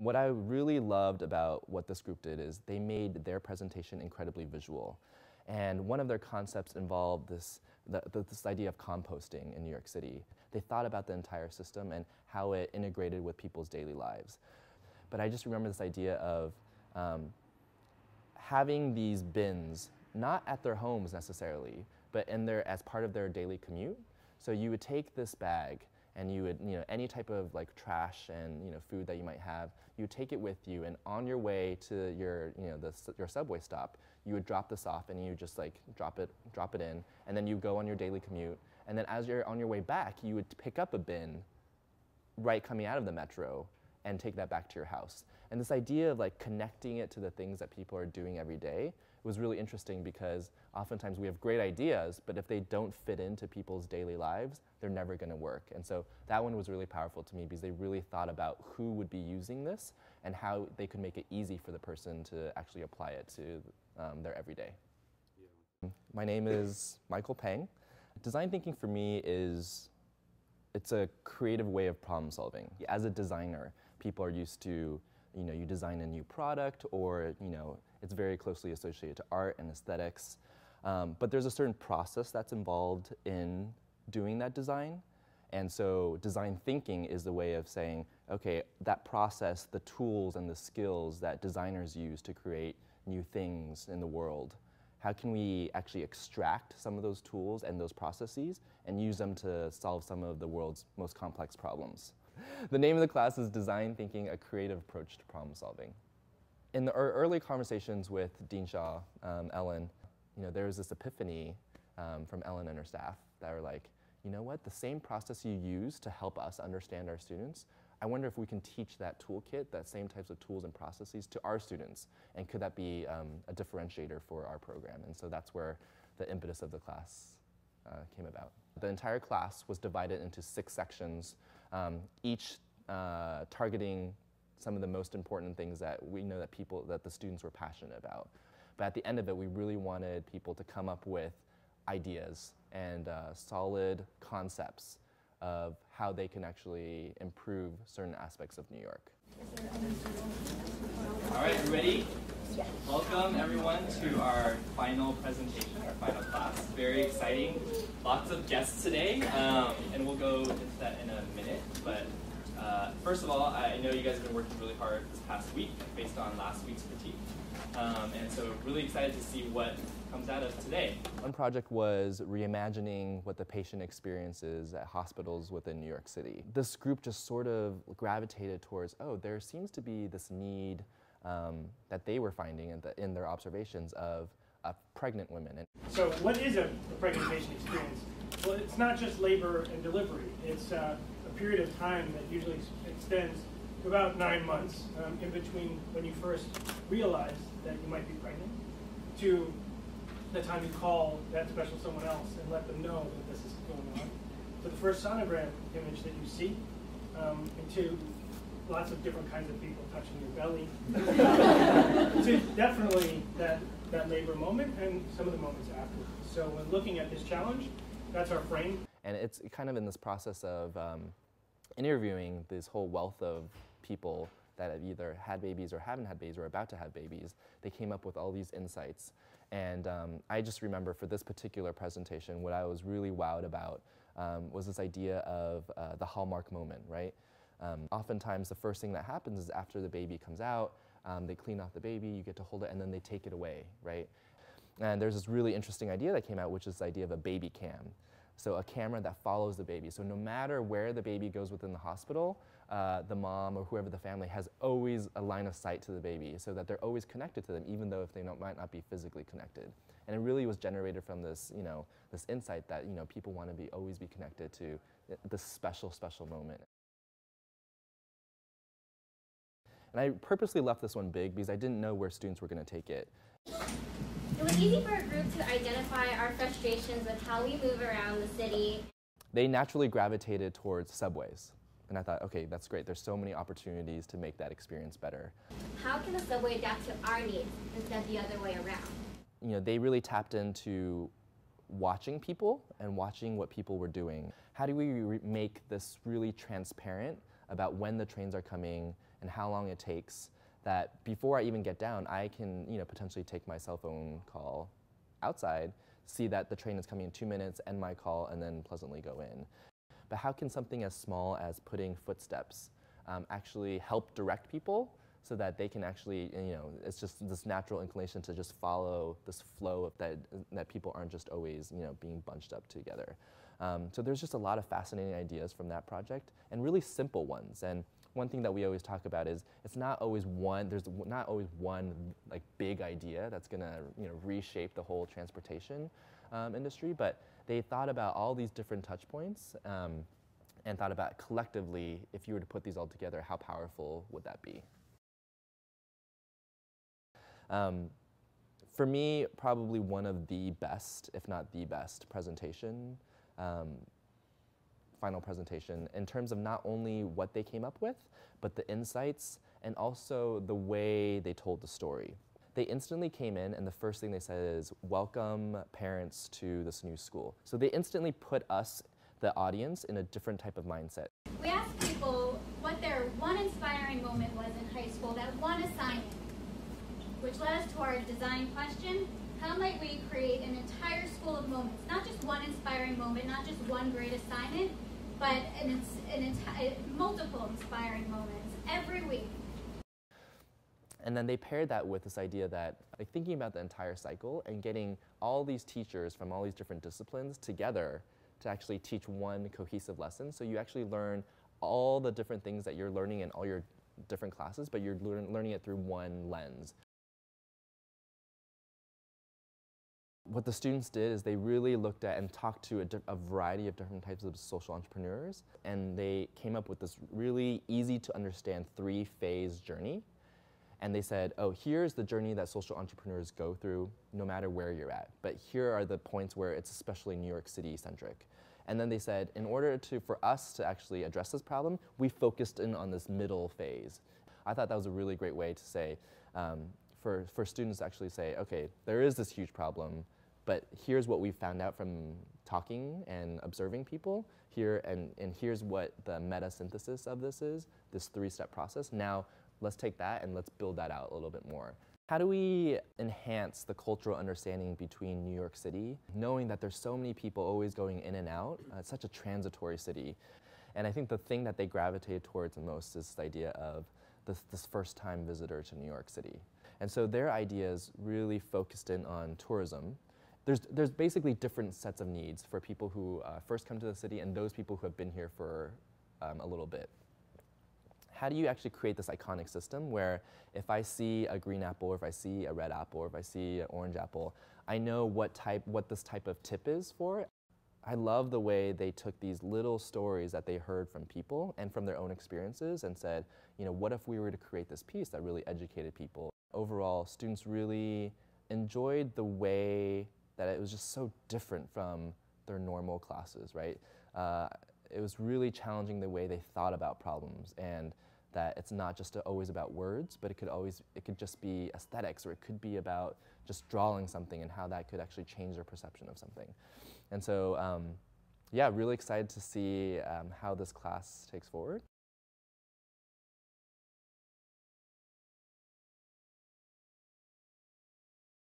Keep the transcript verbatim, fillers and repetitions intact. What I really loved about what this group did is they made their presentation incredibly visual. And one of their concepts involved this, the, this idea of composting in New York City. They thought about the entire system and how it integrated with people's daily lives. But I just remember this idea of um, having these bins, not at their homes necessarily, but in their, as part of their daily commute. So you would take this bag and you would, you know, any type of like trash and, you know, food that you might have, you take it with you, and on your way to your, you know, the, your subway stop, you would drop this off and you just like drop it, drop it in, and then you go on your daily commute. And then as you're on your way back, you would pick up a bin right coming out of the metro and take that back to your house. And this idea of like connecting it to the things that people are doing every day was really interesting, because oftentimes we have great ideas, but if they don't fit into people's daily lives, they're never going to work. And so that one was really powerful to me, because they really thought about who would be using this and how they could make it easy for the person to actually apply it to um, their everyday. Yeah. My name is Michael Peng. Design thinking for me is it's a creative way of problem solving. As a designer, people are used to, you know, you design a new product, or, you know, it's very closely associated to art and aesthetics. Um, but there's a certain process that's involved in doing that design. And so design thinking is the way of saying, okay, that process, the tools and the skills that designers use to create new things in the world, how can we actually extract some of those tools and those processes and use them to solve some of the world's most complex problems? The name of the class is Design Thinking, A Creative Approach to Problem Solving. In the early conversations with Dean Shaw, um, Ellen, you know, there was this epiphany um, from Ellen and her staff that were like, you know what, the same process you use to help us understand our students, I wonder if we can teach that toolkit, that same types of tools and processes to our students, and could that be um, a differentiator for our program? And so that's where the impetus of the class uh, came about. The entire class was divided into six sections, um, each uh, targeting some of the most important things that we know that people, that the students were passionate about. But at the end of it, we really wanted people to come up with ideas and uh, solid concepts of how they can actually improve certain aspects of New York. All right, you ready? Yes. Welcome everyone to our final presentation, our final class. Very exciting. Lots of guests today, um, and we'll go into that in a minute. But uh, first of all, I know you guys have been working really hard this past week based on last week's critique. Um, and so really excited to see what comes out of today. One project was reimagining what the patient experience is at hospitals within New York City. This group just sort of gravitated towards, oh, there seems to be this need um, that they were finding in, the, in their observations of uh, pregnant women. So what is a pregnant patient experience? Well, it's not just labor and delivery. It's uh, a period of time that usually extends to about nine months um, in between when you first realize that you might be pregnant to the time you call that special someone else and let them know that this is going on, to the first sonogram image that you see, um, and to lots of different kinds of people touching your belly, to definitely that, that labor moment and some of the moments afterwards. So when looking at this challenge, that's our frame. And it's kind of in this process of um, interviewing this whole wealth of people that have either had babies or haven't had babies or are about to have babies, they came up with all these insights. And um, I just remember for this particular presentation, what I was really wowed about um, was this idea of uh, the hallmark moment, right? Um, oftentimes the first thing that happens is after the baby comes out, um, they clean off the baby, you get to hold it, and then they take it away, right? And there's this really interesting idea that came out, which is this idea of a baby cam. So a camera that follows the baby. So no matter where the baby goes within the hospital, uh, the mom or whoever the family has always a line of sight to the baby, so that they're always connected to them, even though if they don't, might not be physically connected. And it really was generated from this, you know, this insight that, you know, people want to be always be connected to this special, special moment. And I purposely left this one big because I didn't know where students were going to take it. It was easy for a group to identify our frustrations with how we move around the city. They naturally gravitated towards subways. And I thought, okay, that's great. There's so many opportunities to make that experience better. How can the subway adapt to our needs instead of the other way around? You know, they really tapped into watching people and watching what people were doing. How do we re- make this really transparent about when the trains are coming and how long it takes, that before I even get down, I can you know, potentially take my cell phone call outside, see that the train is coming in two minutes, end my call, and then pleasantly go in. But how can something as small as putting footsteps um, actually help direct people so that they can actually, you know, it's just this natural inclination to just follow this flow of that, that people aren't just always, you know, being bunched up together. Um, so there's just a lot of fascinating ideas from that project, and really simple ones. And one thing that we always talk about is it's not always one, there's not always one like big idea that's gonna, you know, reshape the whole transportation um, industry, but they thought about all these different touch points um, and thought about collectively, if you were to put these all together, how powerful would that be? Um, for me, probably one of the best, if not the best, presentation, um, final presentation, in terms of not only what they came up with, but the insights and also the way they told the story. They instantly came in, and the first thing they said is, welcome parents to this new school. So they instantly put us, the audience, in a different type of mindset. We asked people what their one inspiring moment was in high school, that one assignment, which led us to our design question: how might we create an entire school of moments, not just one inspiring moment, not just one great assignment, but an, an entire, multiple inspiring moments every week. And then they paired that with this idea that, like, thinking about the entire cycle and getting all these teachers from all these different disciplines together to actually teach one cohesive lesson, so you actually learn all the different things that you're learning in all your different classes, but you're lear- learning it through one lens. What the students did is they really looked at and talked to a, a variety of different types of social entrepreneurs, and they came up with this really easy to understand three-phase journey. And they said, oh, here's the journey that social entrepreneurs go through no matter where you're at, but here are the points where it's especially New York City centric. And then they said, in order to, for us to actually address this problem, we focused in on this middle phase. I thought that was a really great way to say, um, for, for students to actually say, okay, there is this huge problem, but here's what we found out from talking and observing people here, and, and here's what the meta-synthesis of this is, this three-step process. Now, let's take that and let's build that out a little bit more. How do we enhance the cultural understanding between New York City, knowing that there's so many people always going in and out? Uh, it's such a transitory city. And I think the thing that they gravitated towards the most is this idea of this, this first-time visitor to New York City. And so their ideas really focused in on tourism. There's, there's basically different sets of needs for people who uh, first come to the city and those people who have been here for um, a little bit. How do you actually create this iconic system where if I see a green apple, or if I see a red apple, or if I see an orange apple, I know what type, what this type of tip is for? I love the way they took these little stories that they heard from people and from their own experiences and said, you know, what if we were to create this piece that really educated people? Overall, students really enjoyed the way that it was just so different from their normal classes, right? Uh, it was really challenging the way they thought about problems, and that it's not just always about words, but it could always, it could just be aesthetics, or it could be about just drawing something and how that could actually change their perception of something. And so, um, yeah, really excited to see um, how this class takes forward.